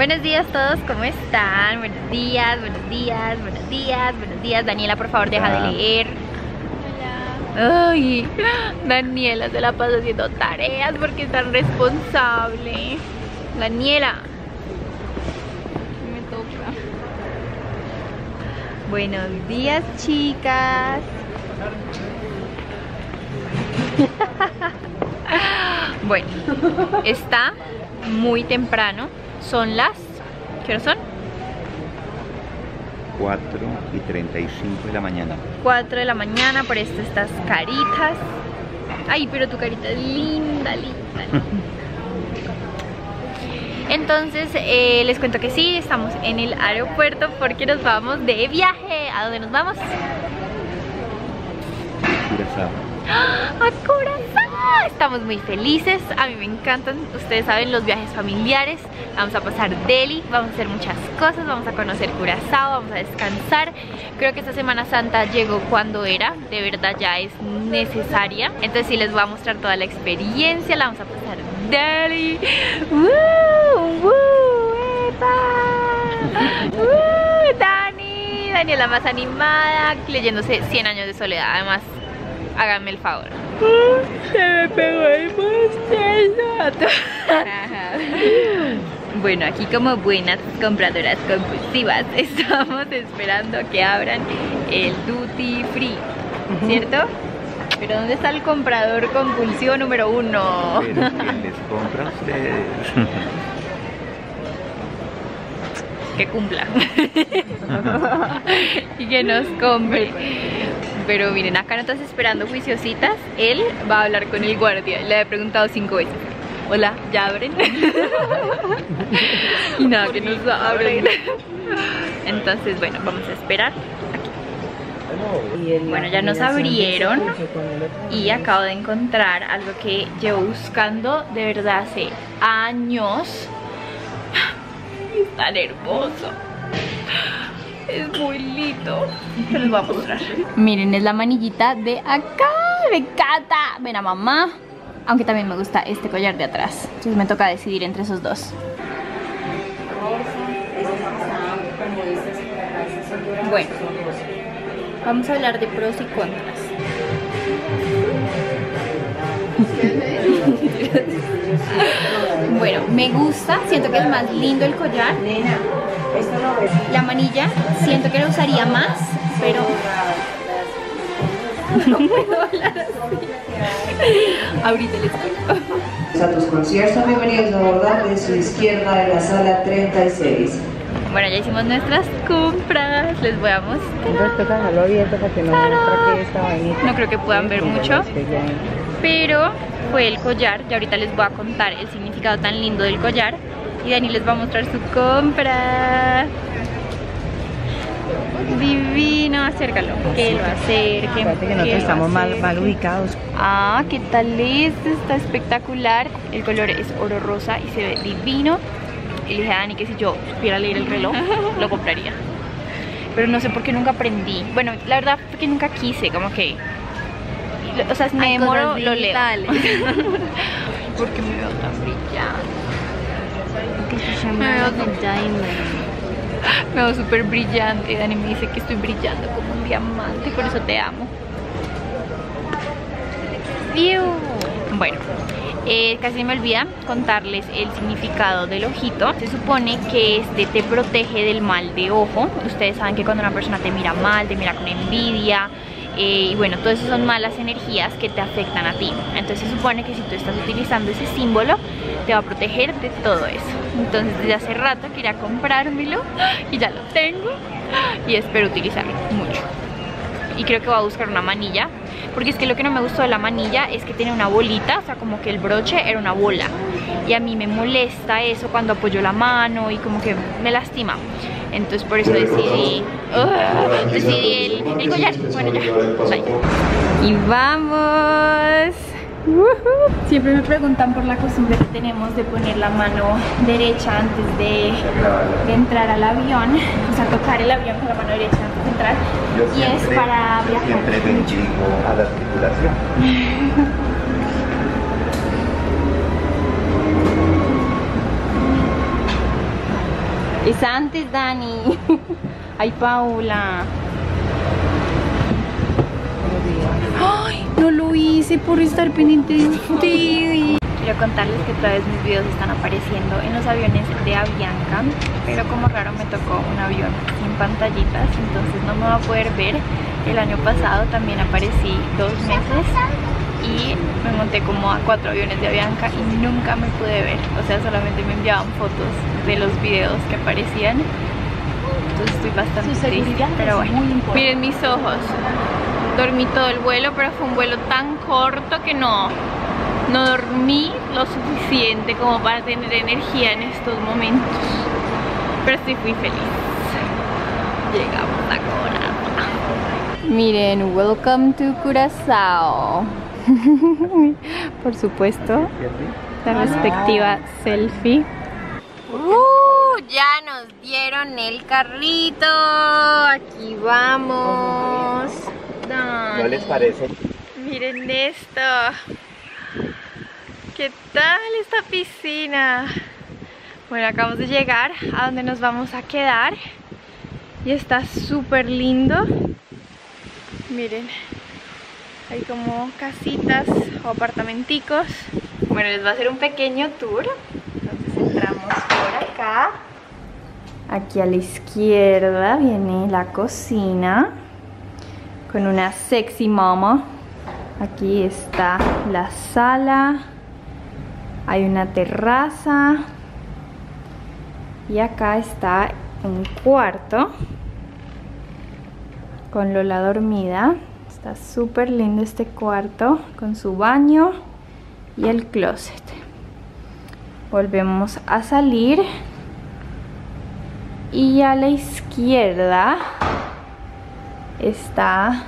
Buenos días a todos, ¿cómo están? Buenos días, buenos días, buenos días, buenos días. Daniela, por favor, deja de leer. Hola. Ay, Daniela se la pasa haciendo tareas porque es tan responsable. Daniela. Me toca. Buenos días, chicas. Bueno, está muy temprano. Son las... ¿qué hora son? 4:35 de la mañana. 4 de la mañana, por esto estas caritas. Ay, pero tu carita es linda, linda. Entonces, les cuento que sí, estamos en el aeropuerto porque nos vamos de viaje. ¿A dónde nos vamos? Curaçao. ¡A Curaçao! Estamos muy felices, a mí me encantan, ustedes saben, los viajes familiares. Vamos a pasar deli, vamos a hacer muchas cosas, vamos a conocer Curaçao, vamos a descansar. Creo que esta Semana Santa llegó cuando era, de verdad ya es necesaria. Entonces sí les voy a mostrar toda la experiencia, la vamos a pasar deli. ¡Woo! ¡Woo! ¡Epa! ¡Woo! ¡Dani! Daniela más animada, leyéndose 100 años de soledad, además. Háganme el favor. Se me pegó el bostezo. Bueno, aquí como buenas compradoras compulsivas estamos esperando que abran el duty free, ¿cierto? Pero ¿dónde está el comprador compulsivo número uno? ¿Quién les compra a ustedes? Que cumpla y que nos compre. Pero miren, acá no estás esperando juiciositas. Él va a hablar con el guardia. Le he preguntado 5 veces. Hola, ¿ya abren? Y nada, que nos abren. Entonces, bueno, vamos a esperar aquí. Bueno, ya nos abrieron. Y acabo de encontrar algo que llevo buscando de verdad hace años. Es tan hermoso. Es muy lindo. Se los voy a mostrar. Miren, es la manillita de acá. De Cata. Ven a mamá. Aunque también me gusta este collar de atrás. Entonces me toca decidir entre esos dos. Bueno, vamos a hablar de pros y contras. Bueno, me gusta. Siento que es más lindo el collar. La manilla, siento que la usaría más, pero no puedo hablar así. Ahorita les cuento. A tus conciertos, bienvenidos a abordar de su izquierda de la sala 36. Bueno, ya hicimos nuestras compras, les voy a mostrar. Toca dejarlo abierto para que no traque esta vainita. No creo que puedan ver mucho, pero fue el collar. Ya ahorita les voy a contar el significado tan lindo del collar. Y Dani les va a mostrar su compra. Divino, acércalo. Que lo acerquen. Acuérdate que nosotros estamos mal ubicados. Ah, ¿qué tal es? Está espectacular. El color es oro rosa y se ve divino. Y le dije a Dani que si yo supiera leer el reloj, lo compraría. Pero no sé por qué nunca aprendí. Bueno, la verdad fue que nunca quise, como que... O sea, si me demoro, lo leo. Porque me veo tan brillante. Que se llama Diamond. Me veo súper brillante. Dani me dice que estoy brillando como un diamante. Por eso te amo. Bueno, casi me olvida contarles el significado del ojito. Se supone que este te protege del mal de ojo. Ustedes saben que cuando una persona te mira mal, te mira con envidia, y bueno, todo eso son malas energías que te afectan a ti. Entonces se supone que si tú estás utilizando ese símbolo, te va a proteger de todo eso. Entonces desde hace rato quería comprármelo y ya lo tengo y espero utilizarlo mucho. Y creo que voy a buscar una manilla, porque es que lo que no me gustó de la manilla es que tiene una bolita, o sea, como que el broche era una bola. Y a mí me molesta eso cuando apoyo la mano y como que me lastima. Entonces por eso decidí, decidí el collar. Bueno, ya, bye. Y vamos. Siempre me preguntan por la costumbre que tenemos de poner la mano derecha antes de entrar al avión. O sea, tocar el avión con la mano derecha antes de entrar. Y es para viajar. Siempre bendigo a la articulación. Es antes, Dani. Ay, Paula. Ay, no lo hice por estar pendiente de usted. Quiero contarles que otra vez mis videos están apareciendo en los aviones de Avianca, pero como raro me tocó un avión sin pantallitas, entonces no me va a poder ver. El año pasado también aparecí 2 meses y me monté como a 4 aviones de Avianca y nunca me pude ver, o sea, solamente me enviaban fotos de los videos que aparecían. Entonces estoy bastante triste, pero bueno. Miren mis ojos. Dormí todo el vuelo, pero fue un vuelo tan corto que no dormí lo suficiente como para tener energía en estos momentos. Pero estoy muy feliz. Llegamos a Curaçao. Miren, welcome to Curaçao. Por supuesto, la respectiva selfie. Ya nos dieron el carrito. Aquí vamos. Dani. ¿No les parece? Miren esto. ¿Qué tal esta piscina? Bueno, acabamos de llegar a donde nos vamos a quedar y está súper lindo. Miren, hay como casitas o apartamenticos. Bueno, les voy a hacer un pequeño tour. Entonces entramos por acá. Aquí a la izquierda viene la cocina con una sexy mama. Aquí está la sala, hay una terraza y acá está un cuarto con Lola dormida. Está súper lindo este cuarto con su baño y el closet. Volvemos a salir y a la izquierda está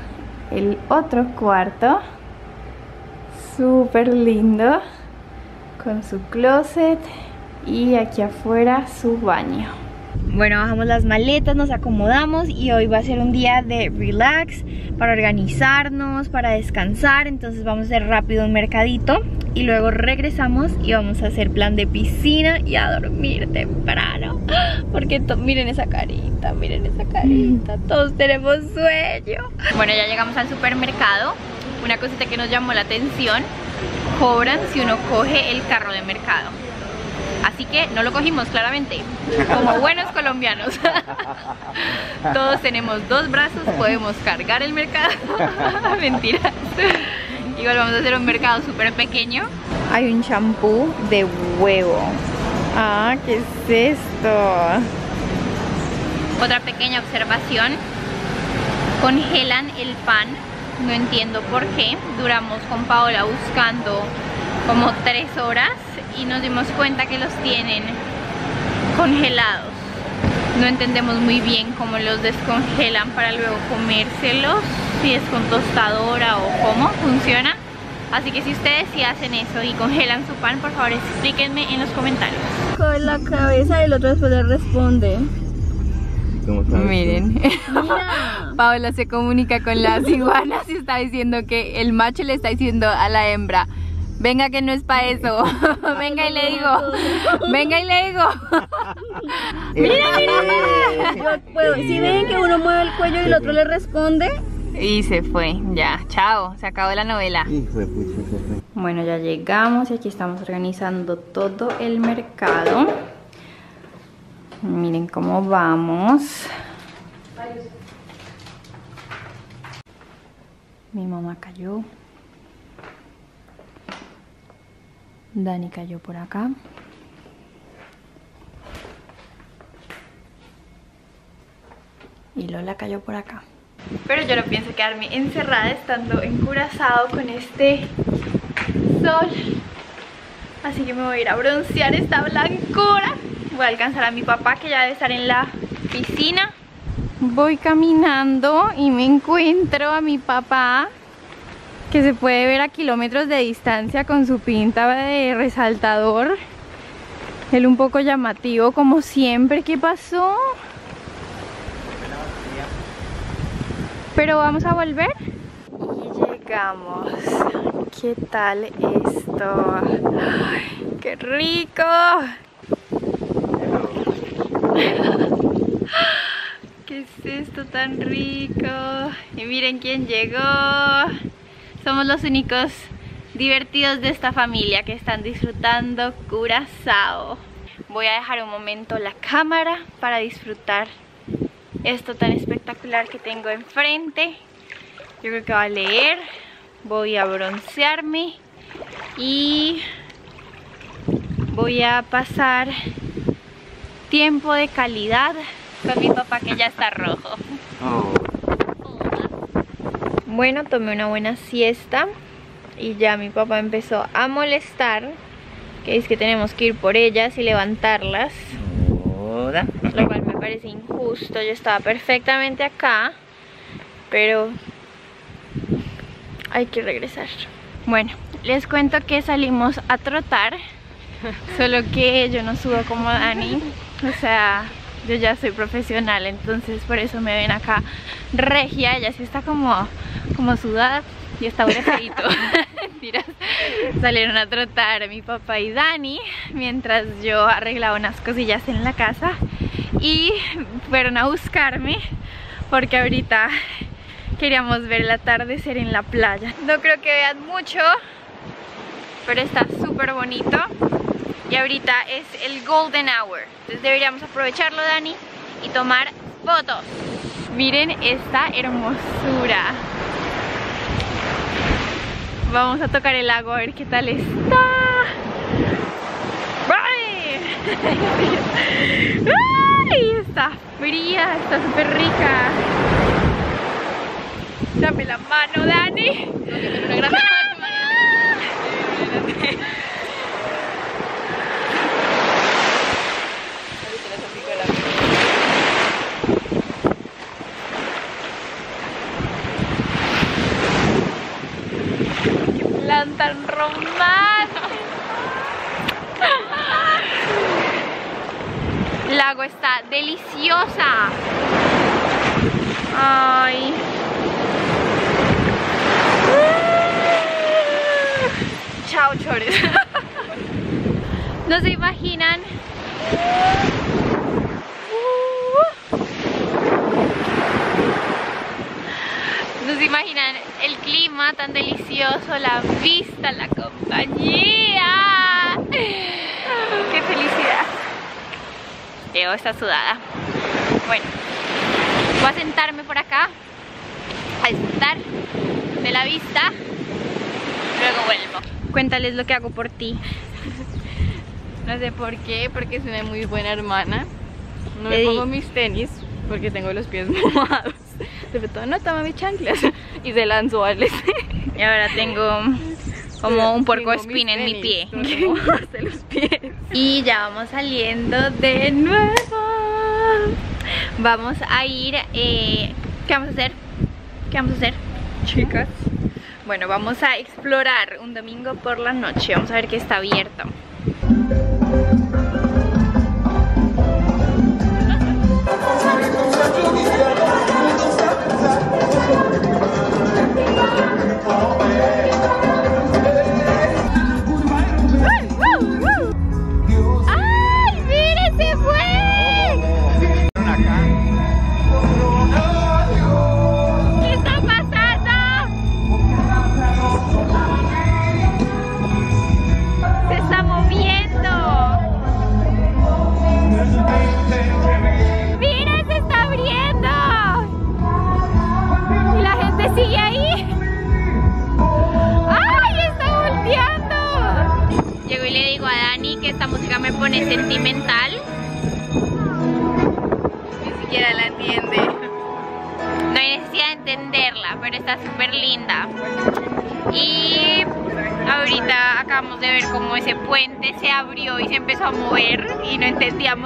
el otro cuarto. Súper lindo con su closet y aquí afuera su baño. Bueno, bajamos las maletas, nos acomodamos y hoy va a ser un día de relax para organizarnos, para descansar. Entonces vamos a hacer rápido un mercadito y luego regresamos y vamos a hacer plan de piscina y a dormir temprano. Porque miren esa carita, miren esa carita. Todos tenemos sueño. Bueno, ya llegamos al supermercado. Una cosita que nos llamó la atención, cobran si uno coge el carro de mercado. Así que no lo cogimos, claramente, como buenos colombianos. Todos tenemos 2 brazos, podemos cargar el mercado. Mentiras. Igual vamos a hacer un mercado súper pequeño. Hay un champú de huevo. Ah, ¿qué es esto? Otra pequeña observación. Congelan el pan. No entiendo por qué. Duramos con Paola buscando como 3 horas y nos dimos cuenta que los tienen congelados. No entendemos muy bien cómo los descongelan para luego comérselos, si es con tostadora o cómo funciona. Así que si ustedes sí hacen eso y congelan su pan, por favor explíquenme en los comentarios. Con la cabeza el otro después le responde. Miren, Paola se comunica con las iguanas y está diciendo que el macho le está diciendo a la hembra: venga que no es para eso. Venga y le digo. Venga y le digo. Mira, mira, mira. Yo puedo. Si ven que uno mueve el cuello y el otro le responde. Y se fue, ya, chao, se acabó la novela. Bueno, ya llegamos y aquí estamos organizando todo el mercado. Miren cómo vamos. Mi mamá cayó. Dani cayó por acá. Y Lola cayó por acá. Pero yo no pienso quedarme encerrada estando en Curazao con este sol. Así que me voy a ir a broncear esta blancura. Voy a alcanzar a mi papá que ya debe estar en la piscina. Voy caminando y me encuentro a mi papá, que se puede ver a kilómetros de distancia con su pinta de resaltador. Él un poco llamativo como siempre. ¿Qué pasó? Pero vamos a volver. Y llegamos. ¿Qué tal esto? ¡Ay, qué rico! es esto tan rico? Y miren quién llegó. Somos los únicos divertidos de esta familia que están disfrutando Curaçao. Voy a dejar un momento la cámara para disfrutar esto tan espectacular que tengo enfrente. Yo creo que voy a leer, voy a broncearme y voy a pasar tiempo de calidad con mi papá que ya está rojo. Bueno, tomé una buena siesta y ya mi papá empezó a molestar, que es que tenemos que ir por ellas y levantarlas, lo cual me parece injusto. Yo estaba perfectamente acá, pero hay que regresar. Bueno, les cuento que salimos a trotar, solo que yo no subo como Dani, o sea, yo ya soy profesional, entonces por eso me ven acá regia. Ella sí está como sudada y está bracito. Mentiras. Salieron a trotar mi papá y Dani mientras yo arreglaba unas cosillas en la casa y fueron a buscarme porque ahorita queríamos ver el atardecer en la playa. No creo que vean mucho, pero está súper bonito. Y ahorita es el golden hour, entonces deberíamos aprovecharlo, Dani, y tomar fotos. Miren esta hermosura. Vamos a tocar el lago a ver qué tal está. ¡Ay! Está fría, está súper rica. Dame la mano, Dani. Tan romántico. El lago está deliciosa. Ay. Chao, chores. No se imaginan el clima tan delicioso, la vista, la compañía. ¡Qué felicidad! Llevo esta sudada. Bueno, voy a sentarme por acá a disfrutar de la vista, luego vuelvo. Cuéntales lo que hago por ti. No sé por qué, porque soy una muy buena hermana. No me pongo mis tenis porque tengo los pies mojados. Sobre todo, no toma mis chanclas y se lanzó al este. Y ahora tengo como un puercoespín en mi pie. No los pies. Y ya vamos saliendo de nuevo. Vamos a ir. ¿Qué vamos a hacer? ¿Qué vamos a hacer, chicas? Bueno, vamos a explorar un domingo por la noche. Vamos a ver qué está abierto.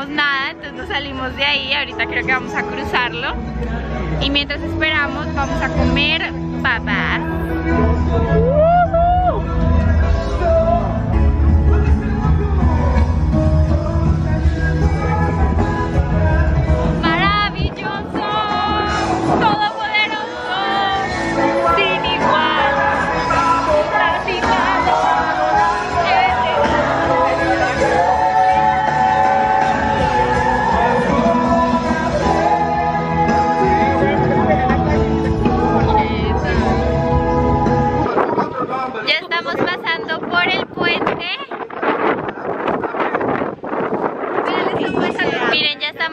Nada, entonces nos salimos de ahí. Ahorita creo que vamos a cruzarlo y mientras esperamos vamos a comer papas.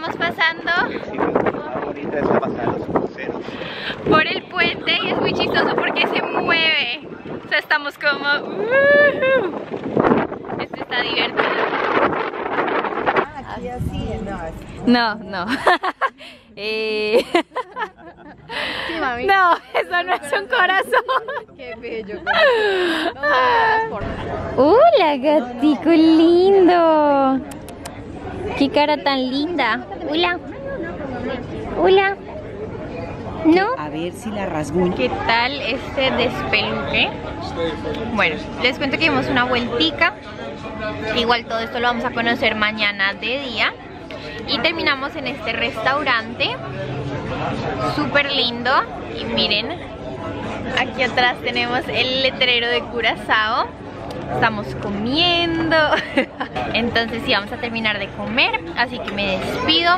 estamos pasando por el puente y es muy chistoso porque se mueve. O sea, estamos como... Esto está divertido. Aquí así es. No, no. Sí, mami. No, eso no es un corazón. Qué bello. ¡Hola, gatico lindo! ¡Qué cara tan linda! ¡Hola! ¡Hola! ¿No? A ver si la rasguño. ¿Qué tal este despeluque? Bueno, les cuento que dimos una vueltica. Igual todo esto lo vamos a conocer mañana de día. Y terminamos en este restaurante súper lindo. Y miren, aquí atrás tenemos el letrero de Curazao. Estamos comiendo. Entonces sí, vamos a terminar de comer. Así que me despido.